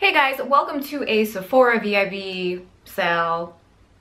Hey guys, welcome to a Sephora VIB sale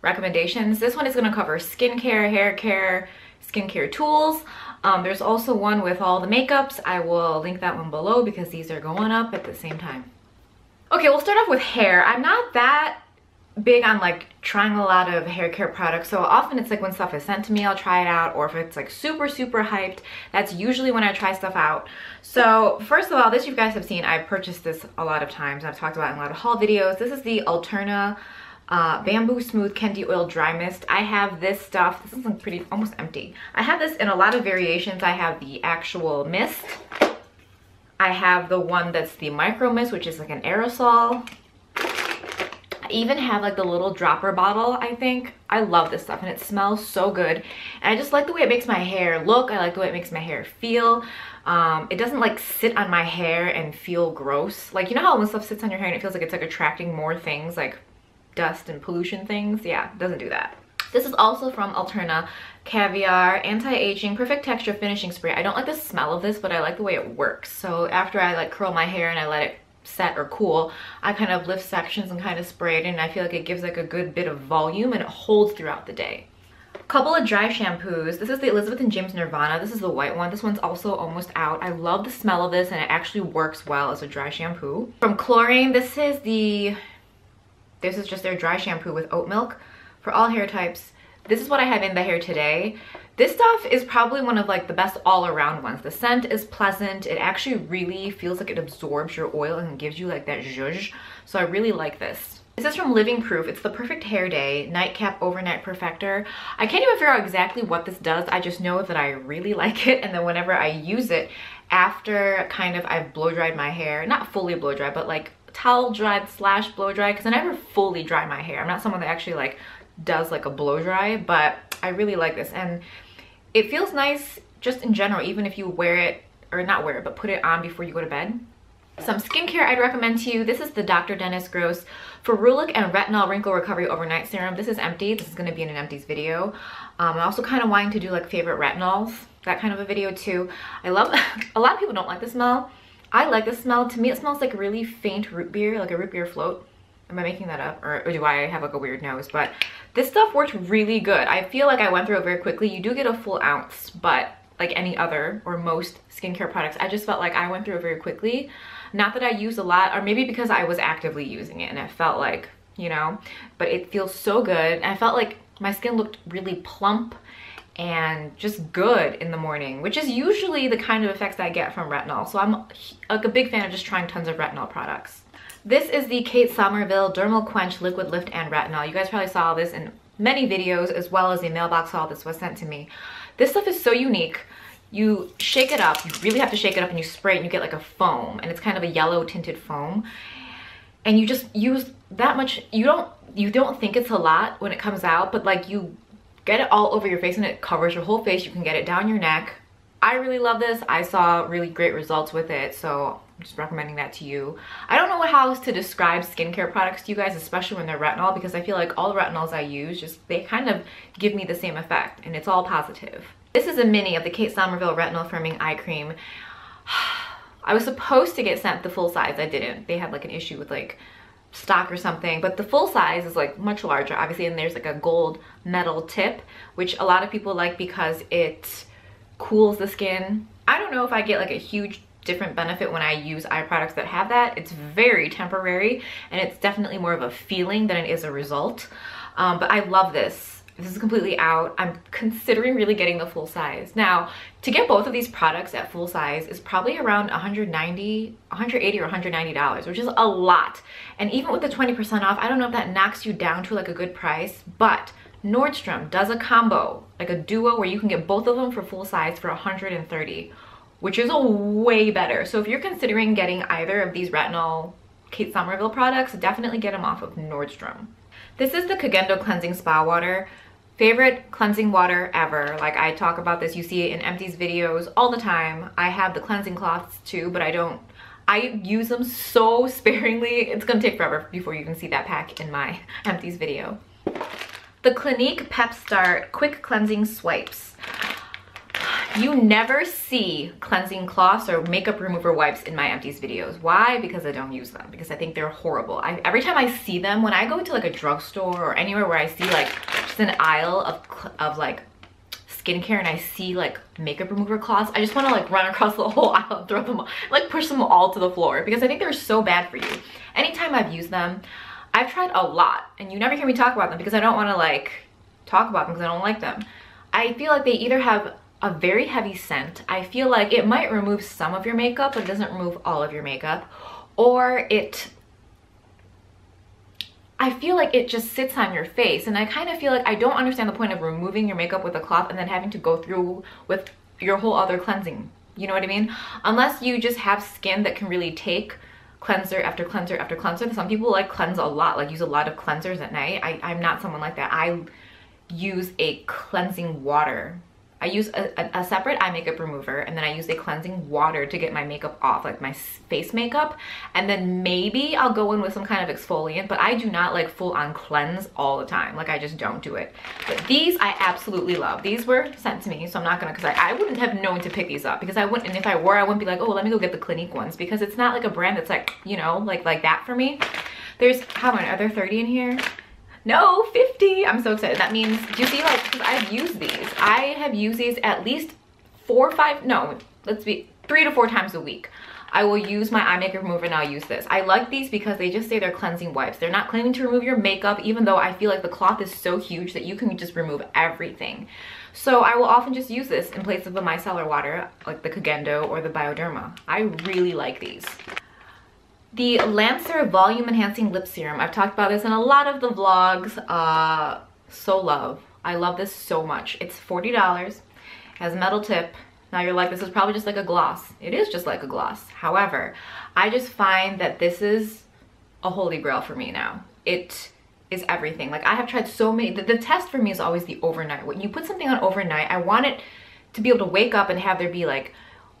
recommendations. This one is going to cover skincare, hair care, skincare tools. There's also one with all the makeups. I will link that one below because these are going up at the same time. Okay, we'll start off with hair. I'm not that big on like trying a lot of hair care products, so often it's like when stuff is sent to me I'll try it out, or if it's like super hyped, that's usually when I try stuff out. So first of all, this, you guys have seen, I purchased this a lot of times and I've talked about it in a lot of haul videos. This is the Alterna Bamboo Smooth Kendi Oil Dry Mist. I have this stuff. This is like pretty almost empty. I have this in a lot of variations. I have the actual mist, I have the one that's the micro mist, which is like an aerosol. Even have like the little dropper bottle. I think I love this stuff and it smells so good, and I just like the way it makes my hair look. I like the way it makes my hair feel. It doesn't like sit on my hair and feel gross, like, you know how when stuff sits on your hair and it feels like it's like attracting more things like dust and pollution things. Yeah, it doesn't do that. This is also from Alterna, Caviar Anti-Aging Perfect Texture Finishing Spray. I don't like the smell of this, but I like the way it works. So after I like curl my hair and I let it set or cool, I kind of lift sections and kind of spray it, and I feel like it gives like a good bit of volume and it holds throughout the day. Couple of dry shampoos. This is the Elizabeth and James Nirvana. This is the white one. This one's also almost out. I love the smell of this and it actually works well as a dry shampoo. From Klorane, this is just their dry shampoo with oat milk for all hair types. This is what I have in the hair today. This stuff is probably one of like the best all-around ones. The scent is pleasant. It actually really feels like it absorbs your oil and gives you like that zhuzh. So I really like this. This is from Living Proof. It's the Perfect Hair Day Nightcap Overnight Perfector. I can't even figure out exactly what this does. I just know that I really like it, and then whenever I use it after kind of I've blow dried my hair, not fully blow dry, but like towel dried slash blow dry, because I never fully dry my hair. I'm not someone that actually like does like a blow dry, but I really like this and it feels nice just in general, even if you wear it, or not wear it, but put it on before you go to bed. Some skincare I'd recommend to you. This is the Dr. Dennis Gross Ferulic and Retinol Wrinkle Recovery Overnight Serum. This is empty. This is going to be in an empties video. I'm also kind of wanting to do like favorite retinols, that kind of a video too. I love a lot of people don't like the smell. I like the smell. To me it smells like really faint root beer, like a root beer float. Am I making that up, or do I have like a weird nose? But this stuff worked really good. I feel like I went through it very quickly. You do get a full ounce, but like any other or most skincare products, I just felt like I went through it very quickly. Not that I used a lot, or maybe because I was actively using it and it felt like, you know, but it feels so good. And I felt like my skin looked really plump and just good in the morning, which is usually the kind of effects I get from retinol. So I'm like a big fan of just trying tons of retinol products. This is the Kate Somerville Dermal Quench Liquid Lift and Retinol. You guys probably saw this in many videos, as well as the mailbox haul. This was sent to me. This stuff is so unique. You shake it up, you really have to shake it up, and you spray it and you get like a foam, and it's kind of a yellow tinted foam. And you just use that much. You don't think it's a lot when it comes out, but like you get it all over your face and it covers your whole face. You can get it down your neck. I really love this. I saw really great results with it, so I'm just recommending that to you. I don't know how else to describe skincare products to you guys, especially when they're retinol, because I feel like all the retinols I use, just they kind of give me the same effect, and it's all positive. This is a mini of the Kate Somerville Retinol Firming Eye Cream. I was supposed to get sent the full size. I didn't. They had like an issue with like stock or something, but the full size is like much larger, obviously, and there's like a gold metal tip, which a lot of people like because it cools the skin. I don't know if I get like a huge different benefit when I use eye products that have that. It's very temporary and it's definitely more of a feeling than it is a result. But I love this. This is completely out. I'm considering really getting the full size. Now, to get both of these products at full size is probably around $180 or $190, which is a lot. And even with the 20% off, I don't know if that knocks you down to like a good price, but Nordstrom does a combo, like a duo, where you can get both of them for full size for $130, which is a way better. So if you're considering getting either of these retinol Kate Somerville products, definitely get them off of Nordstrom. This is the Koh Gen Do Cleansing Spa Water. Favorite cleansing water ever. Like, I talk about this, you see it in empties videos all the time. I have the cleansing cloths too, but I use them so sparingly. It's gonna take forever before you can see that pack in my empties video. The Clinique Pep Start Quick Cleansing Swipes. You never see cleansing cloths or makeup remover wipes in my empties videos. Why? Because I don't use them, because I think they're horrible. Every time I see them, when I go to like a drugstore or anywhere where I see like just an aisle of like skincare and I see like makeup remover cloths, I just want to like run across the whole aisle and throw them all, like push them all to the floor, because I think they're so bad for you. Anytime I've used them, I've tried a lot, and you never hear me talk about them because I don't want to like talk about them because I don't like them. I feel like they either have a very heavy scent. I feel like it might remove some of your makeup, but it doesn't remove all of your makeup. Or I feel like it just sits on your face, and I kind of feel like I don't understand the point of removing your makeup with a cloth and then having to go through with your whole other cleansing. You know what I mean? Unless you just have skin that can really take cleanser after cleanser after cleanser. Some people like cleanse a lot, like use a lot of cleansers at night. I'm not someone like that. I use a cleansing water. I use a separate eye makeup remover, and then I use a cleansing water to get my makeup off, like my face makeup, and then maybe I'll go in with some kind of exfoliant, but I do not like full on cleanse all the time. Like I just don't do it. But these I absolutely love. These were sent to me, so I'm not gonna, because I wouldn't have known to pick these up, because I wouldn't, and if I were, I wouldn't be like, oh, let me go get the Clinique ones, because it's not like a brand that's like, you know, like that for me. There's, how many, are there 30 in here? No, 50. I'm so excited. That means, do you see, like, because I've used these. I have used these at least 4 or 5, no, let's be 3 to 4 times a week. I will use my eye makeup remover and I'll use this. I like these because they just say they're cleansing wipes. They're not claiming to remove your makeup, even though I feel like the cloth is so huge that you can just remove everything. So I will often just use this in place of the micellar water, like the Koh Gen Do or the Bioderma. I really like these. The Lancer Volume Enhancing Lip Serum. I've talked about this in a lot of the vlogs. So love. I love this so much. It's $40. It has a metal tip. Now you're like, this is probably just like a gloss. It is just like a gloss. However, I just find that this is a holy grail for me now. It is everything. Like I have tried so many. The test for me is always the overnight. When you put something on overnight, I want it to be able to wake up and have there be like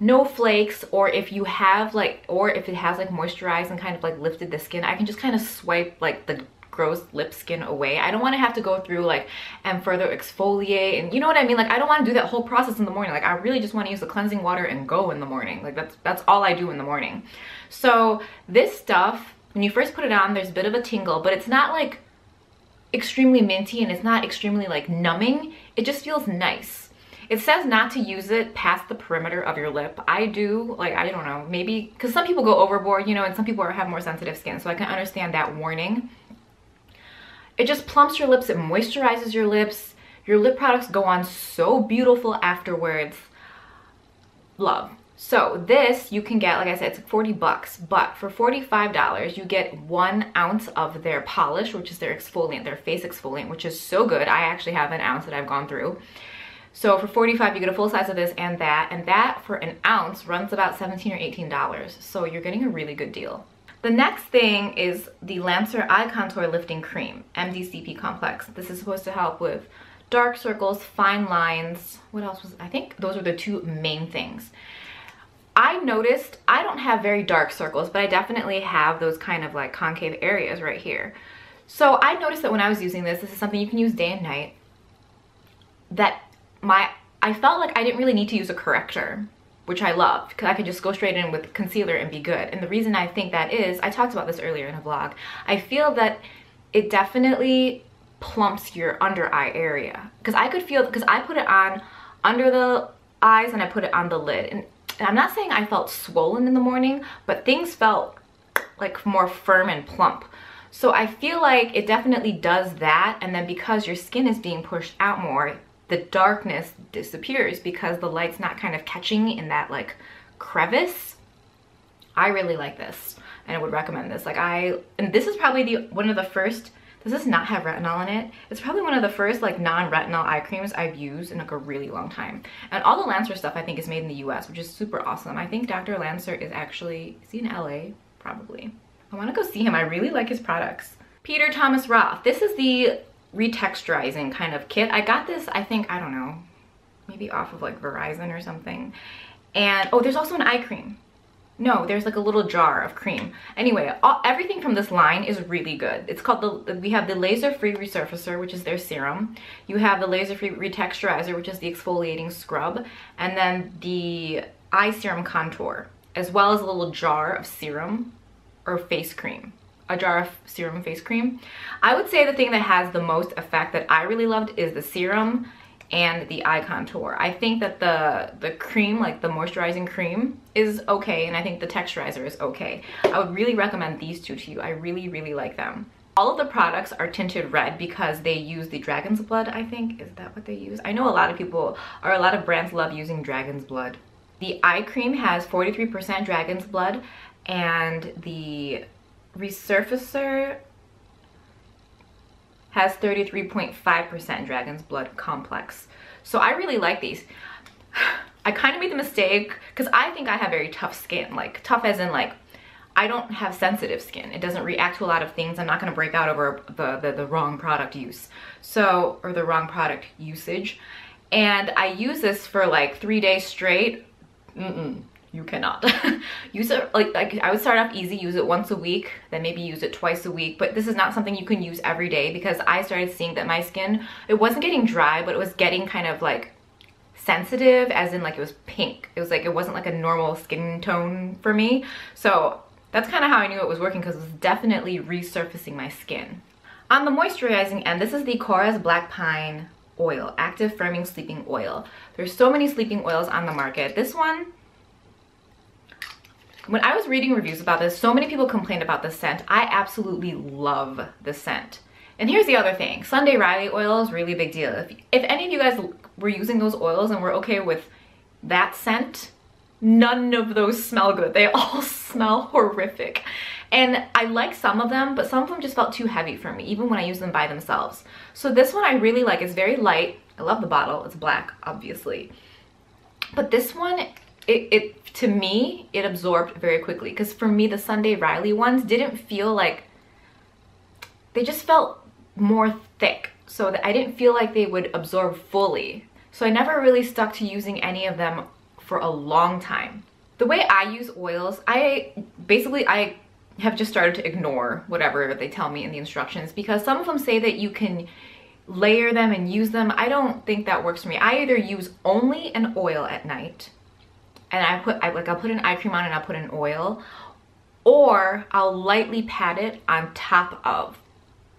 no flakes, or if you have like, or if it has like moisturized and kind of like lifted the skin, I can just kind of swipe like the gross lip skin away. I don't want to have to go through like and further exfoliate, and you know what I mean, like I don't want to do that whole process in the morning. Like I really just want to use the cleansing water and go in the morning. Like that's all I do in the morning. So this stuff, when you first put it on, there's a bit of a tingle, but it's not like extremely minty and it's not extremely like numbing. It just feels nice. It says not to use it past the perimeter of your lip. I do, like, I don't know, maybe, because some people go overboard, you know, and some people have more sensitive skin, so I can understand that warning. It just plumps your lips, it moisturizes your lips. Your lip products go on so beautiful afterwards. Love. So this you can get, like I said, it's $40, but for $45, you get 1 ounce of their polish, which is their exfoliant, their face exfoliant, which is so good. I actually have an ounce that I've gone through. So for $45, you get a full size of this and that for an ounce runs about $17 or $18. So you're getting a really good deal. The next thing is the Lancer Eye Contour Lifting Cream, MDCP Complex. This is supposed to help with dark circles, fine lines. What else was, I think those were the two main things. I noticed I don't have very dark circles, but I definitely have those kind of like concave areas right here. So I noticed that when I was using this, this is something you can use day and night, that I felt like I didn't really need to use a corrector, which I loved, because I could just go straight in with concealer and be good. And the reason I think that is, I talked about this earlier in a vlog, I feel that it definitely plumps your under eye area, because I could feel, because I put it on under the eyes and I put it on the lid, and I'm not saying I felt swollen in the morning, but things felt like more firm and plump. So I feel like it definitely does that, and then because your skin is being pushed out more, the darkness disappears because the light's not kind of catching in that like crevice. I really like this and I would recommend this. Like and this is probably one of the first, does this not have retinol in it? It's probably one of the first like non-retinol eye creams I've used in like a really long time. And all the Lancer stuff I think is made in the US, which is super awesome. I think Dr. Lancer is actually, is he in LA? Probably. I wanna go see him, I really like his products. Peter Thomas Roth, this is the retexturizing kind of kit. I got this, I think, I don't know, maybe off of like Verizon or something. And oh, there's also an eye cream. No, there's like a little jar of cream. Anyway, everything from this line is really good. It's called we have the Laser Free Resurfacer, which is their serum. You have the Laser Free Retexturizer, which is the exfoliating scrub. And then the Eye Serum Contour, as well as a little jar of serum or face cream. A jar of serum and face cream. I would say the thing that has the most effect that I really loved is the serum and the eye contour. I think that the cream, like the moisturizing cream, is okay, and I think the texturizer is okay. I would really recommend these two to you. I really, really like them. All of the products are tinted red because they use the dragon's blood, I think. Is that what they use? I know a lot of people, or a lot of brands love using dragon's blood. The eye cream has 43% dragon's blood, and the resurfacer has 33.5% dragon's blood complex. So I really like these. I kind of made the mistake because I think I have very tough skin, like tough as in like I don't have sensitive skin. It doesn't react to a lot of things. I'm not going to break out over the wrong product use, so, or the wrong product usage. And I use this for like 3 days straight. You cannot use it like I would start off easy, use it once a week, then maybe use it twice a week, but this is not something you can use every day because I started seeing that my skin, it wasn't getting dry, but it was getting kind of like sensitive, as in like it was pink. It was like, it wasn't like a normal skin tone for me. So that's kind of how I knew it was working, because it was definitely resurfacing my skin. On the moisturizing end, this is the Korres Black Pine Oil, Active Firming Sleeping Oil. There's so many sleeping oils on the market. This one, when I was reading reviews about this, so many people complained about the scent. I absolutely love the scent. And here's the other thing. Sunday Riley oil is really a big deal. If any of you guys were using those oils and were okay with that scent, none of those smell good. They all smell horrific. And I like some of them, but some of them just felt too heavy for me, even when I use them by themselves. So this one I really like. It's very light. I love the bottle. It's black, obviously. But this one, it to me, it absorbed very quickly, because for me the Sunday Riley ones didn't feel like, they just felt more thick, so that I didn't feel like they would absorb fully. So I never really stuck to using any of them for a long time. The way I use oils, I have just started to ignore whatever they tell me in the instructions, because some of them say that you can layer them and use them. I don't think that works for me. I either use only an oil at night, and I'll put an eye cream on and I'll put an oil, or I'll lightly pat it on top of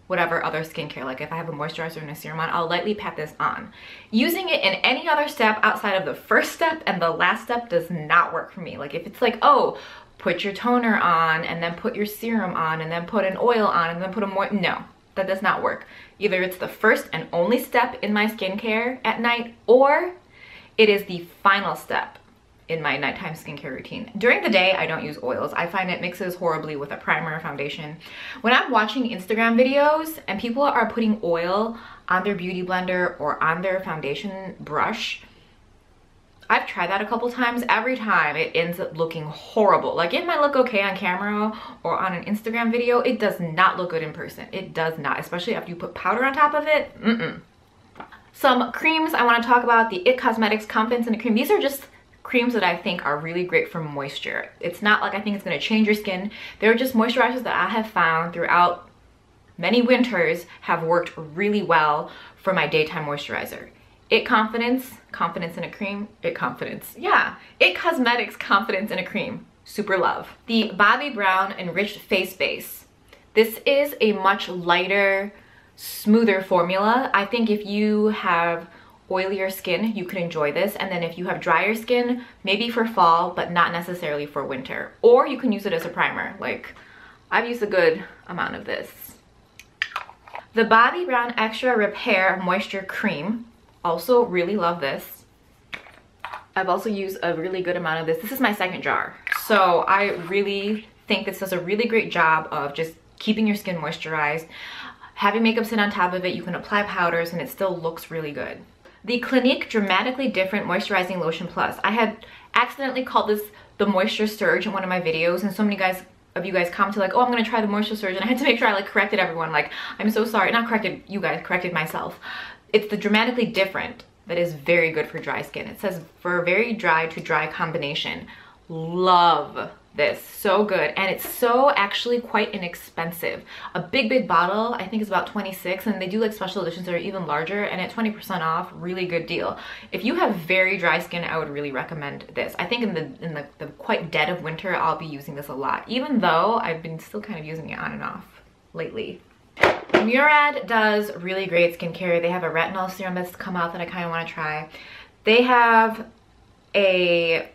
whatever other skincare. Like if I have a moisturizer and a serum on, I'll lightly pat this on. Using it in any other step outside of the first step and the last step does not work for me. Like if it's like, oh, put your toner on and then put your serum on and then put an oil on and then put a no, that does not work. Either it's the first and only step in my skincare at night, or it is the final step in my nighttime skincare routine. During the day, I don't use oils. I find it mixes horribly with a primer or foundation. When I'm watching Instagram videos and people are putting oil on their beauty blender or on their foundation brush, I've tried that a couple times. Every time it ends up looking horrible. Like it might look okay on camera or on an Instagram video. It does not look good in person. It does not, especially after you put powder on top of it. Some creams I wanna talk about, the It Cosmetics Confidence in a Cream. These are just creams that I think are really great for moisture. It's not like I think it's gonna change your skin. They're just moisturizers that I have found throughout many winters have worked really well for my daytime moisturizer. It Confidence in a Cream, It Confidence. Yeah, It Cosmetics Confidence in a Cream, super love. The Bobbi Brown Enriched Face Base. This is a much lighter, smoother formula. I think if you have oilier skin, you can enjoy this, and then if you have drier skin, maybe for fall but not necessarily for winter, or you can use it as a primer. Like I've used a good amount of this. The Bobbi Brown Extra Repair Moisture Cream, also really love this. I've also used a really good amount of this. This is my second jar, so I really think this does a really great job of just keeping your skin moisturized, having makeup sit on top of it. You can apply powders and it still looks really good. The Clinique Dramatically Different Moisturizing Lotion Plus. I had accidentally called this the Moisture Surge in one of my videos, and so many of you guys commented like, oh, I'm gonna try the Moisture Surge, and I had to make sure I like corrected everyone. Like, I'm so sorry. Not corrected you guys, corrected myself. It's the Dramatically Different that is very good for dry skin. It says for a very dry to dry combination. Love this. So good. And it's so actually quite inexpensive. A big bottle, I think, is about $26, and they do like special editions that are even larger, and at 20% off, really good deal. If you have very dry skin, I would really recommend this. I think in the quite dead of winter, I'll be using this a lot, even though I've been still kind of using it on and off lately. Murad does really great skincare. They have a retinol serum that's come out that I kind of want to try. They have a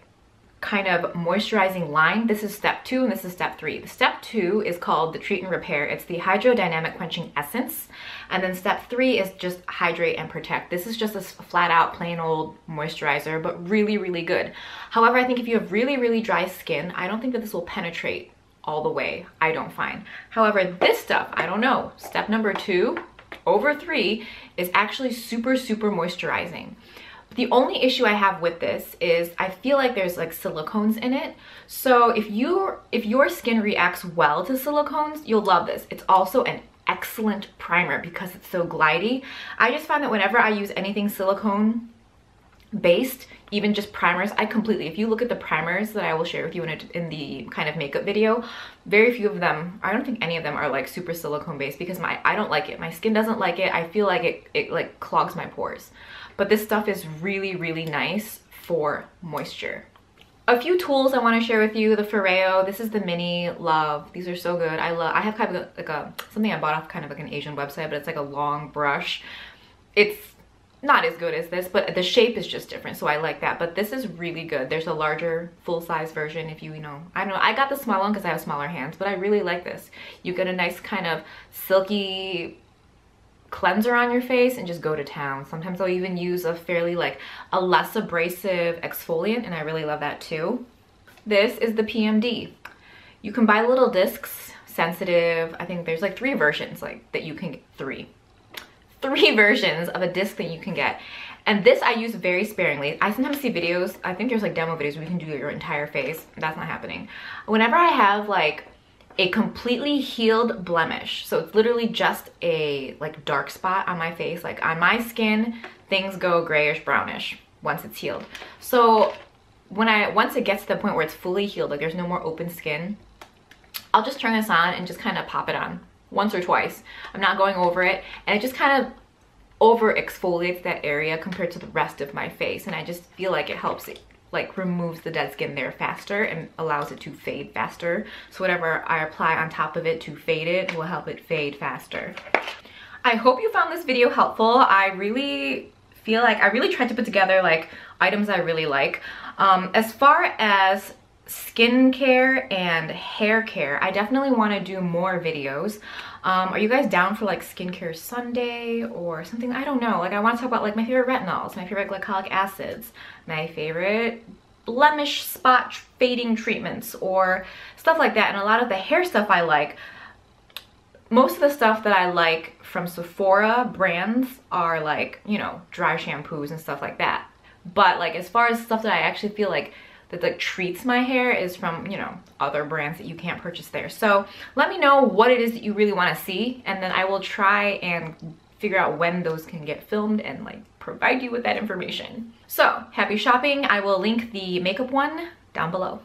kind of moisturizing line. This is step 2 and this is step 3. The step 2 is called the treat and repair. It's the hydrodynamic quenching essence. And then step 3 is just hydrate and protect. This is just a flat out plain old moisturizer, but really, really good. However, I think if you have really, really dry skin, I don't think that this will penetrate all the way, I don't find. However, this stuff, I don't know, step number 2 over 3 is actually super, super moisturizing. The only issue I have with this is I feel like there's like silicones in it. So if your skin reacts well to silicones, you'll love this. It's also an excellent primer because it's so glidey. I just find that whenever I use anything silicone based, even just primers, I completely, if you look at the primers that I will share with you in the kind of makeup video, very few of them, I don't think any of them are like super silicone based because I don't like it. My skin doesn't like it. I feel like it like clogs my pores. But this stuff is really, really nice for moisture. A few tools I want to share with you. The Foreo, this is the mini love. These are so good. I have kind of like a, something I bought off kind of like an Asian website, but it's like a long brush. It's not as good as this, but the shape is just different, so I like that. But this is really good. There's a larger full-size version if you, I don't know, I got the small one because I have smaller hands, but I really like this. You get a nice kind of silky cleanser on your face and just go to town. Sometimes I'll even use a fairly like a less abrasive exfoliant, and I really love that too. This is the PMD. You can buy little discs, sensitive. I think there's like 3 versions, like that you can get 3 versions of a disc that you can get. And this I use very sparingly. I sometimes see videos, I think there's like demo videos where you can do your entire face. That's not happening. Whenever I have like a completely healed blemish, so it's literally just a like dark spot on my face, like on my skin, things go grayish brownish once it's healed. So once it gets to the point where it's fully healed, like there's no more open skin, I'll just turn this on and just kind of pop it on. Once or twice. I'm not going over it, and it just kind of over exfoliates that area compared to the rest of my face, and I just feel like it helps, it like removes the dead skin there faster and allows it to fade faster. So whatever I apply on top of it to fade it will help it fade faster. I hope you found this video helpful. I really feel like I really tried to put together like items I really like. As far as skincare and hair care, I definitely want to do more videos. Are you guys down for like Skincare Sunday or something? I don't know, like I want to talk about like my favorite retinols, my favorite glycolic acids, my favorite blemish spot fading treatments or stuff like that. And a lot of the hair stuff I like, most of the stuff that I like from Sephora brands are like, you know, dry shampoos and stuff like that. But like as far as stuff that I actually feel like that like treats my hair is from, you know, other brands that you can't purchase there. So let me know what it is that you really want to see, and then I will try and figure out when those can get filmed and like provide you with that information. So happy shopping. I will link the makeup one down below.